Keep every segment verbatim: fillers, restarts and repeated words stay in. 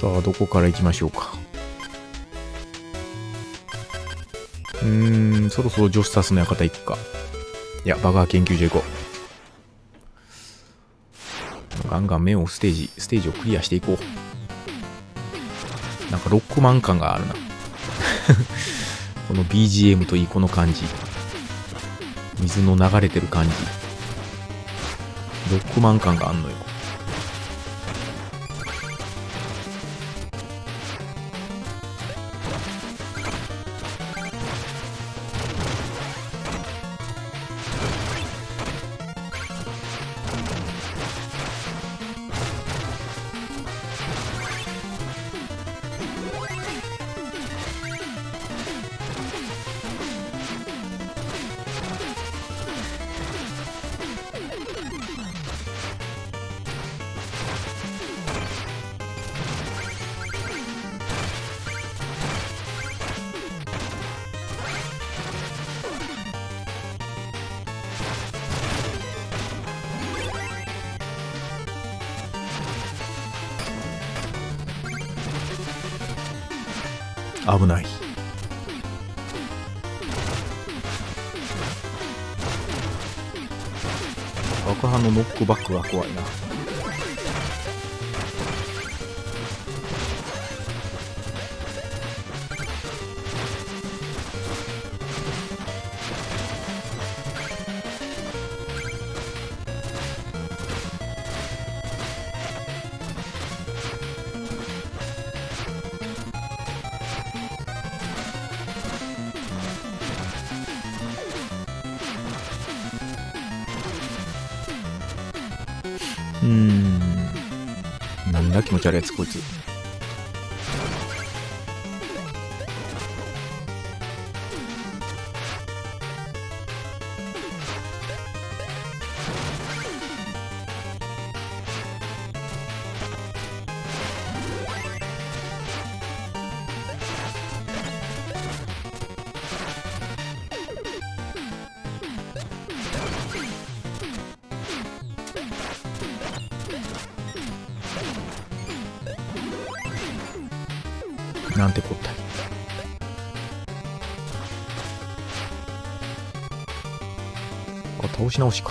さあ、どこから行きましょうか。うーん、そろそろジョスタスの館行くか。いや、バガー研究所行こう。ガンガンメモステージ、ステージをクリアしていこう。なんかロックマン感があるな。この ビージーエム といい、この感じ。水の流れてる感じ。ロックマン感があんのよ。危ない。爆破のノックバックが怖いな。うーん、なんだ気持ち悪いやつこいつ。なんてこったい。あ、倒し直しか。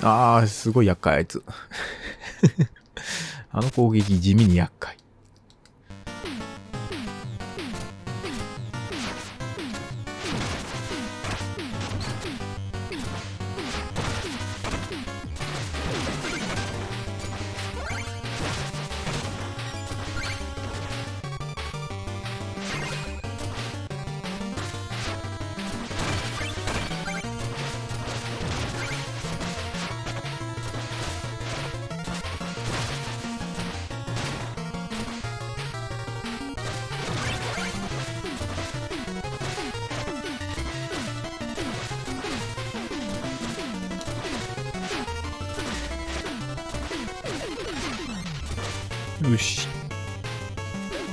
あー、すごい厄介、あいつ。あの攻撃、地味に厄介。よし。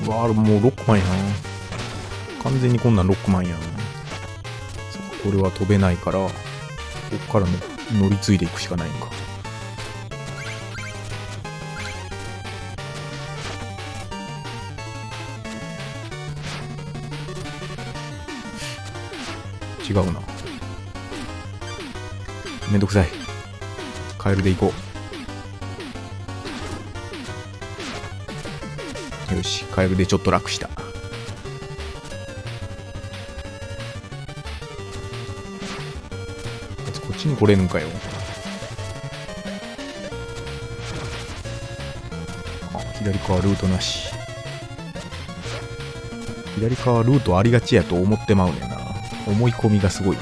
うわあ、もうロックマンやん。完全にこんなんロックマンやん。これは飛べないから、こっから乗り継いでいくしかないのか。違うな。めんどくさい。カエルで行こう。よし、カエルでちょっと楽した。こっちに来れるんかよ。あ、左側ルートなし。左側ルートありがちやと思ってまうねんな。思い込みがすごい。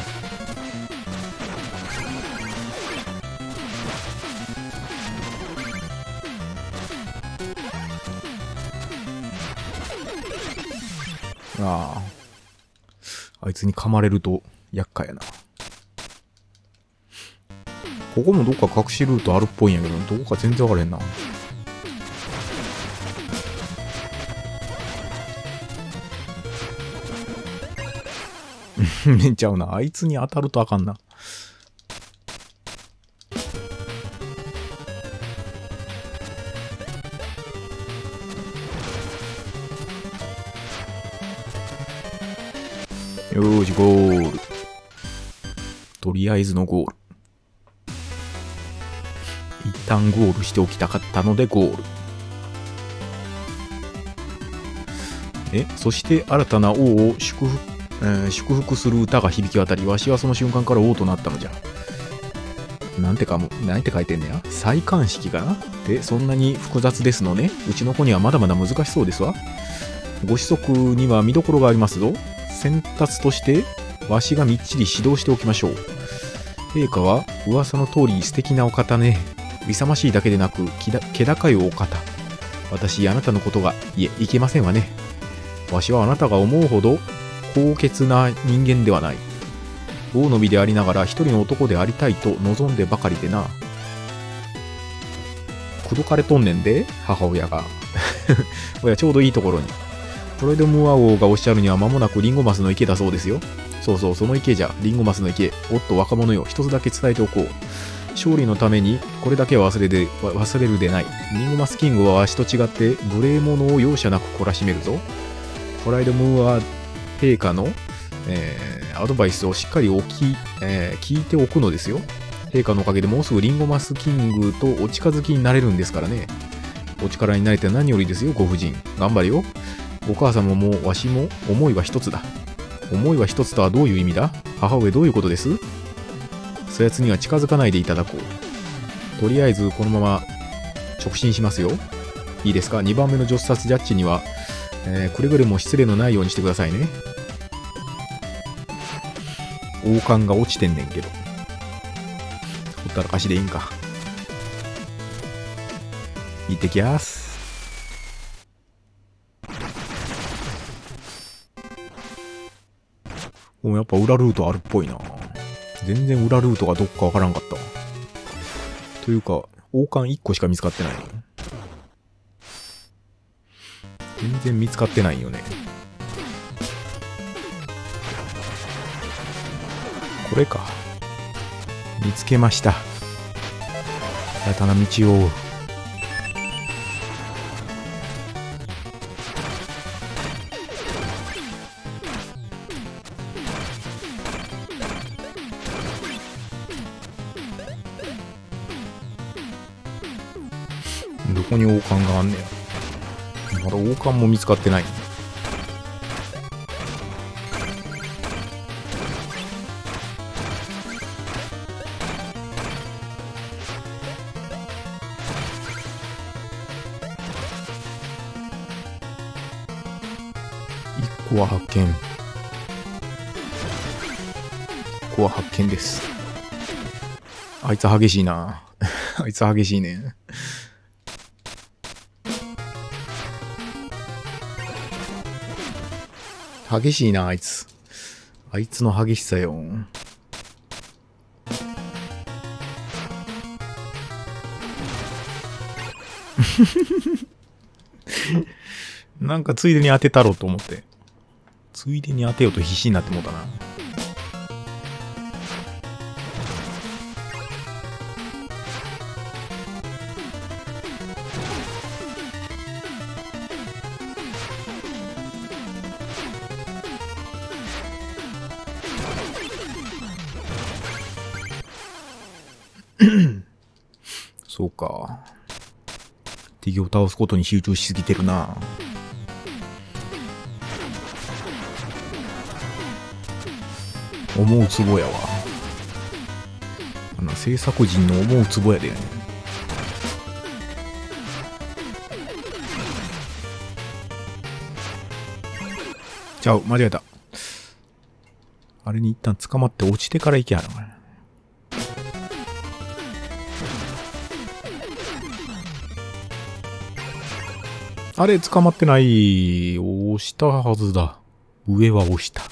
ああ、あいつに噛まれると厄介やな。ここもどっか隠しルートあるっぽいんやけど、どこか全然分からへんな。めっちゃうな。あいつに当たるとあかんな。よーし、ゴール。とりあえずのゴール。一旦ゴールしておきたかったのでゴール。え、そして新たな王を祝福、えー、祝福する歌が響き渡り、わしはその瞬間から王となったのじゃ。なんてかも、なんて書いてんねや。再冠式かなって、そんなに複雑ですのね。うちの子にはまだまだ難しそうですわ。ご子息には見どころがありますぞ。先達としてわしがみっちり指導しておきましょう。陛下は噂の通り素敵なお方ね。勇ましいだけでなく気高いお方。私あなたのことがいえいけませんわね。わしはあなたが思うほど高潔な人間ではない。王の身でありながら一人の男でありたいと望んでばかりでな。口説かれとんねんで母親が親ちょうどいいところに。トロイドムーア王がおっしゃるには間もなくリンゴマスの池だそうですよ。そうそう、その池じゃ、リンゴマスの池。おっと若者よ、一つだけ伝えておこう。勝利のためにこれだけは忘れで忘れるでない。リンゴマスキングはわしと違って無礼者を容赦なく懲らしめるぞ。トロイドムーア陛下の、えー、アドバイスをしっかりおき、えー、聞いておくのですよ。陛下のおかげでもうすぐリンゴマスキングとお近づきになれるんですからね。お力になれて何よりですよ、ご婦人。頑張れよ。お母様もわしも思いは一つだ。思いは一つとはどういう意味だ？母上どういうことです？そやつには近づかないでいただこう。とりあえずこのまま直進しますよ。いいですか？にばんめの女殺ジャッジには、えー、くれぐれも失礼のないようにしてくださいね。王冠が落ちてんねんけど。ほったらかしでいいんか。行ってきやーす。もうやっぱ裏ルートあるっぽいな。全然裏ルートがどっかわからんかった。というか、王冠いっこしか見つかってないの。全然見つかってないよね。これか。見つけました。新たな道を追う。ここに王冠があんねや。まだ王冠も見つかってない。いっこは発見。いっこは発見です。あいつ激しいな。あいつ激しいね。激しいな、あいつ。あいつの激しさよ。なんかついでに当てたろうと思って。ついでに当てようと必死になってもうたな。そうか。敵を倒すことに集中しすぎてるな。思うつぼやわ。あの制作人の思うつぼやだよね。ちゃう、間違えた。あれに一旦捕まって落ちてから行けやな。あれ、捕まってない。押したはずだ。上は押した。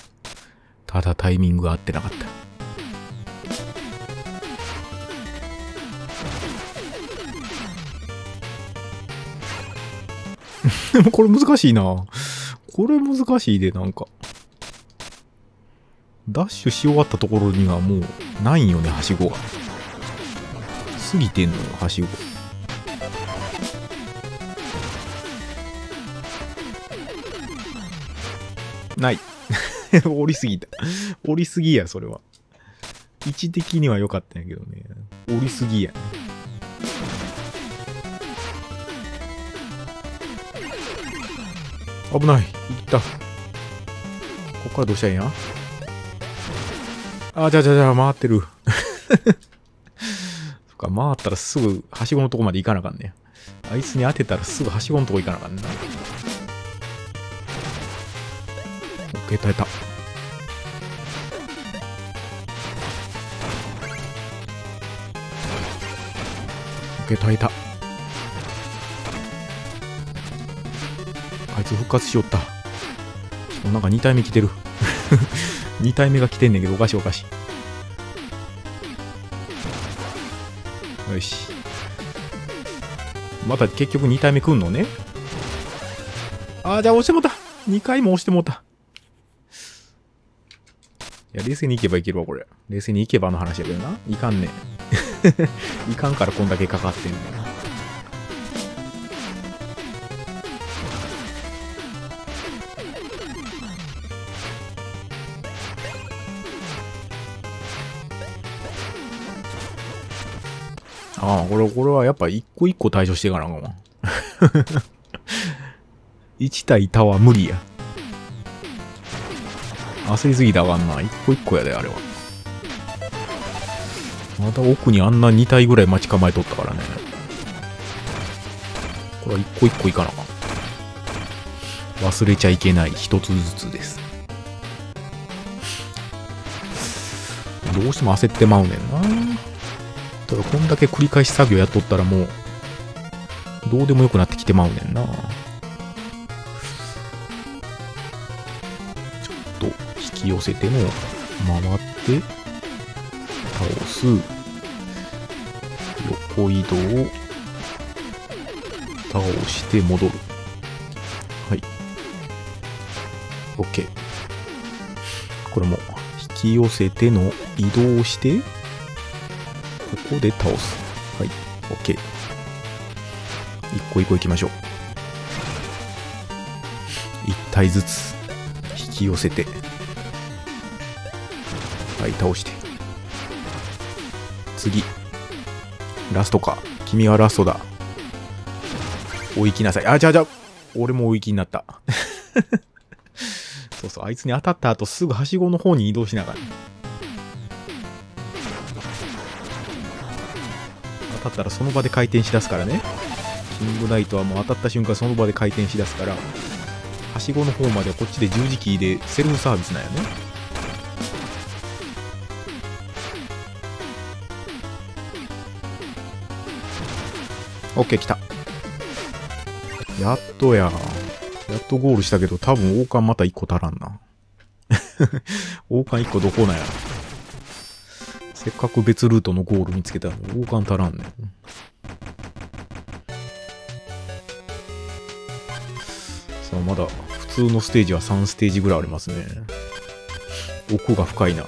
ただタイミングが合ってなかった。でもこれ難しいな。これ難しいで、なんか。ダッシュし終わったところにはもうないんよね、はしごが。過ぎてんのよ、はしご。ない。降りすぎた。降りすぎや、それは。位置的には良かったんやけどね。降りすぎやね。危ない。行った。ここからどうしたらいいんや？あ、じゃあじゃあじゃあ、回ってる。そっか、回ったらすぐ、はしごのとこまで行かなあかんね。あいつに当てたらすぐはしごのとこ行かなあかんね。オッケー、耐えた。オッケー、耐えた。あいつ復活しよった。なんかに体目来てる。に体目が来てんねんけど、おかしいおかしい。よし。また結局に体目来んのね。あー、じゃあ押してもうた。にかいも押してもうた。いや、冷静に行けばいけるわ、これ。冷静に行けばの話やけどな。いかんね。いかんからこんだけかかってんねんな。ああ、これ、これはやっぱ一個一個対処していかなあかんわ。いち対多は無理や。焦りすぎたらあかんな。一個一個やで、あれは。また奥にあんなに体ぐらい待ち構えとったからね。これは一個一個いかなあかん。忘れちゃいけない一つずつです。どうしても焦ってまうねんな。ただこんだけ繰り返し作業やっとったらもうどうでもよくなってきてまうねんな。ちょっと引き寄せても回って倒す、横移動、倒して戻る。はい、 OK。 これも引き寄せての移動してここで倒す。はい、OK。一個一個いきましょう。一体ずつ引き寄せて、はい、倒して。次。ラストか。君はラストだ。お行きなさい。あ、じゃあじゃあ、俺もお行きになった。そうそう、あいつに当たった後すぐはしごの方に移動しながら。当たったらその場で回転しだすからね。キングナイトはもう当たった瞬間その場で回転しだすから、はしごの方まではこっちで十字キーでセルフサービスなんやね。オッケー、来た。やっとや。やっとゴールしたけど、多分王冠またいっこ足らんな。王冠いっこどこなんや。せっかく別ルートのゴール見つけたら王冠足らんねん。さあ、まだ普通のステージはさんステージぐらいありますね。奥が深いな。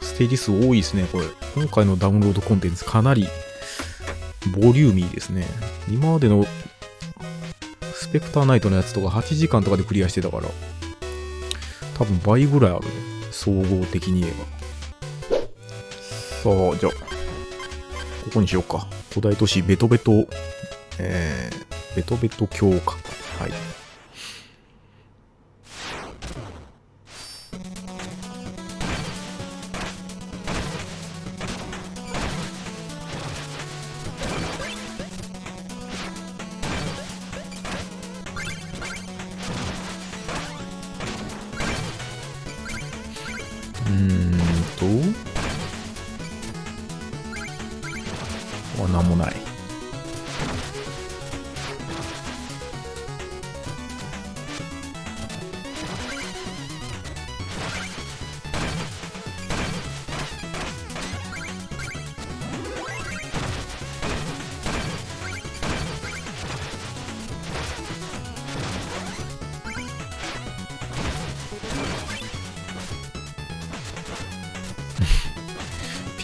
ステージ数多いですね、これ。今回のダウンロードコンテンツかなりボリューミーですね。今までのスペクターナイトのやつとかはちじかんとかでクリアしてたから、多分倍ぐらいあるね、総合的に言えば。さあ、じゃあ、ここにしようか。古代都市、ベトベト、えー、ベトベト教か。はい。うーんと。なんもない。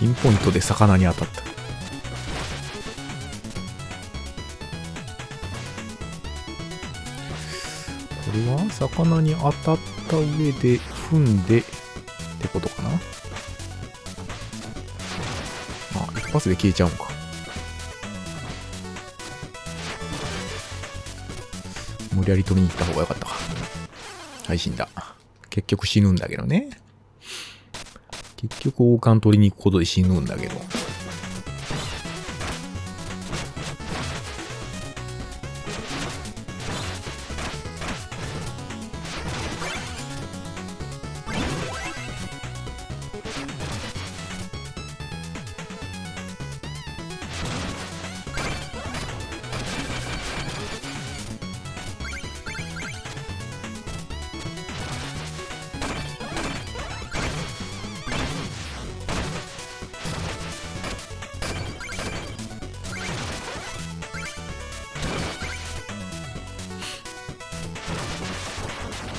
ピンポイントで魚に当たった。これは魚に当たった上で踏んでってことかな。あ、一発で消えちゃうのか。無理やり取りに行った方がよかったか。はい、死んだ。結局死ぬんだけどね。結局王冠取りに行くことで死ぬんだけど。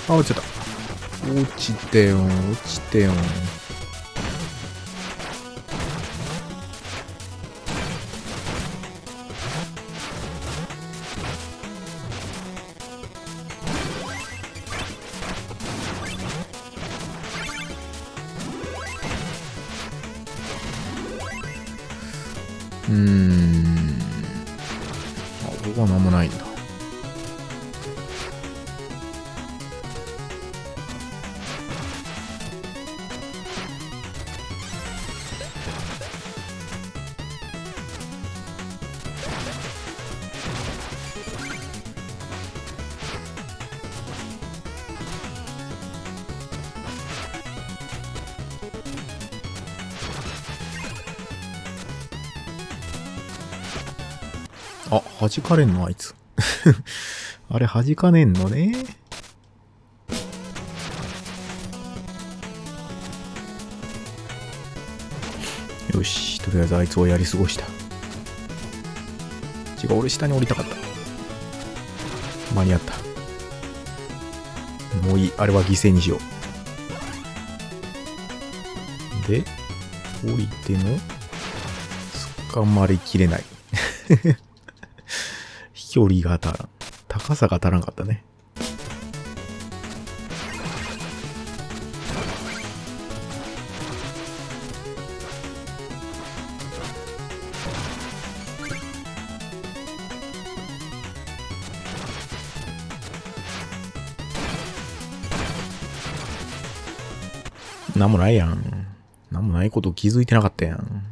あ、落ちた。落ちてよ、落ちてよ。うーん。あ、ここはなんもないんだ。あ、弾かれんのあいつ。あれ、弾かねんのね。よし、とりあえずあいつをやり過ごした。違う、俺下に降りたかった。間に合った。もういい、あれは犠牲にしよう。で、降りても、捕まりきれない。飛距離が足らん。高さが足らんかったね。なんもないやん。なんもないこと気づいてなかったやん。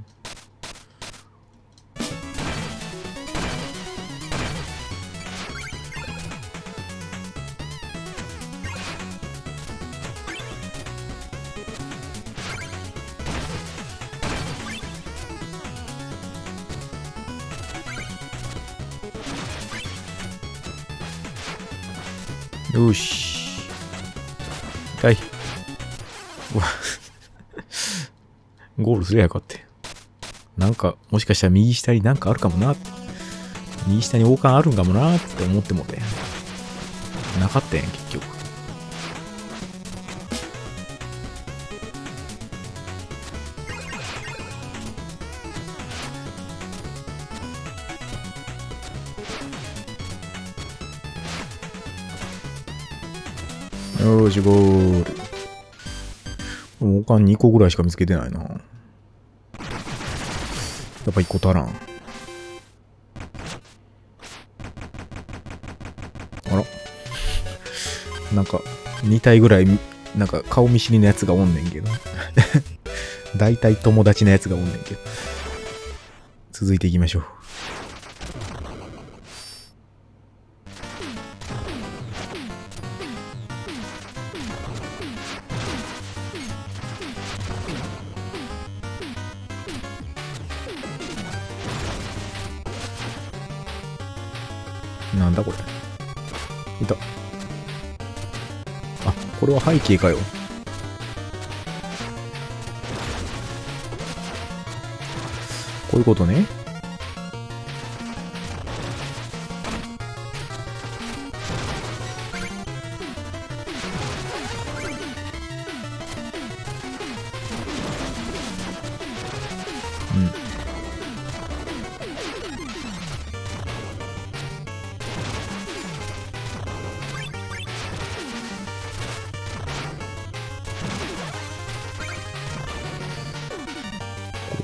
よし。痛い。ゴールすりゃよかった。なんか、もしかしたら右下になんかあるかもな。右下に王冠あるんかもなって思ってもね。なかったやん、結局。よし、ゴール。王冠にこぐらいしか見つけてないな。やっぱいっこ足らん。あら、なんかに体ぐらいなんか顔見知りのやつがおんねんけど大体友達のやつがおんねんけど。続いていきましょう。なんだこれ。いた。あ、これは背景かよ。こういうことね。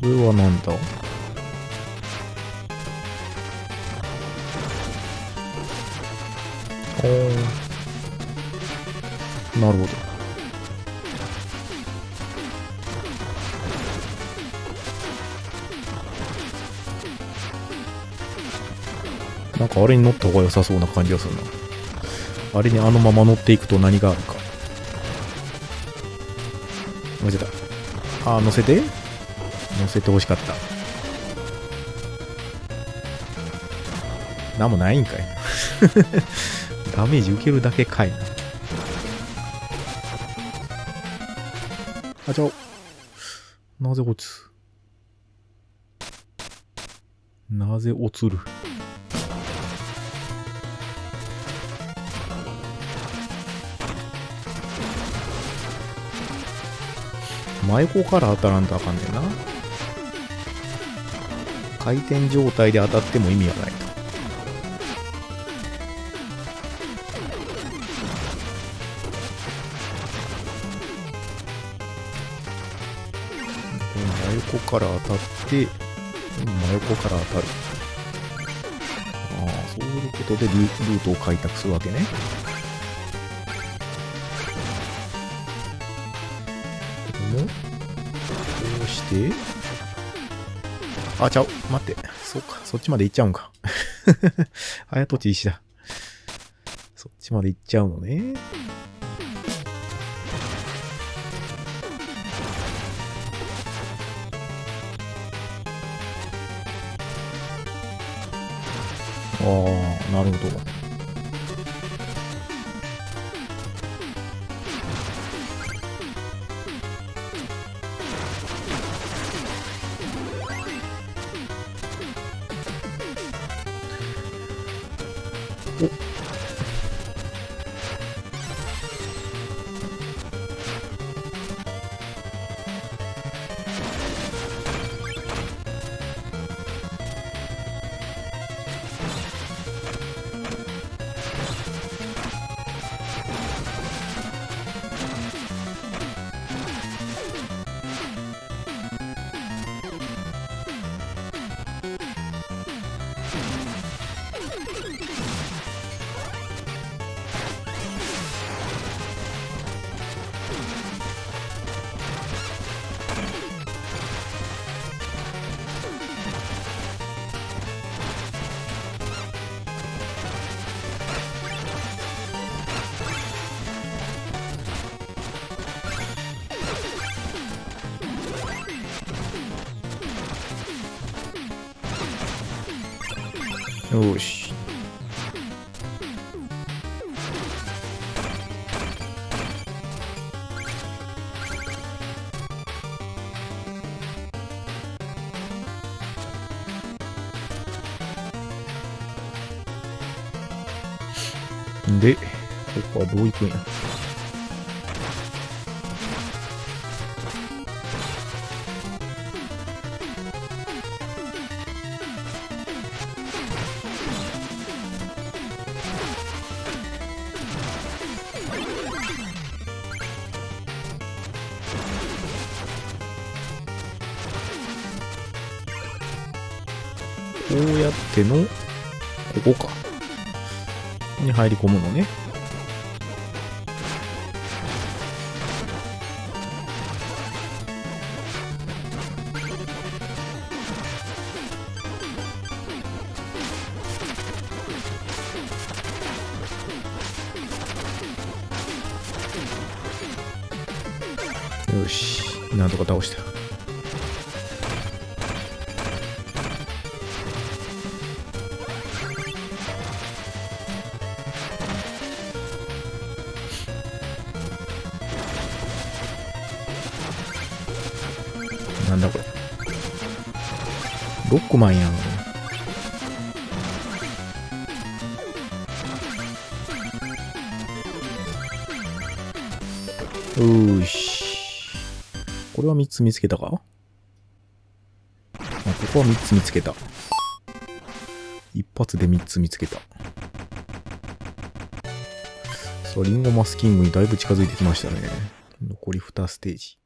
これはなんだ？おー、なるほど。なんかあれに乗った方が良さそうな感じがするな。あれにあのまま乗っていくと何があるか。間違えた。ああ、乗せて乗せて欲しかった。なんもないんかいな。ダメージ受けるだけかいな。あちゃう。なぜ落ちる？なぜ落ちる？真横から当たらんとあかんねんな。回転状態で当たっても意味はないと。真横から当たって真横から当たる。ああ、そういうことでルートを開拓するわけね。で、あ、ちゃう。待って。そうか。そっちまで行っちゃうんか。あやとち石だ。そっちまで行っちゃうのね。ああ、なるほど。よし。で、ここはどういくんや。こうやっての、ここか。ここに入り込むのね。よし。なんとか倒した。なんだこれ。ロックマンやん。よし。これはみっつ見つけたか？あ、ここはみっつ見つけた。一発でみっつ見つけた。そう、リンゴマスキングにだいぶ近づいてきましたね。残りにステージ。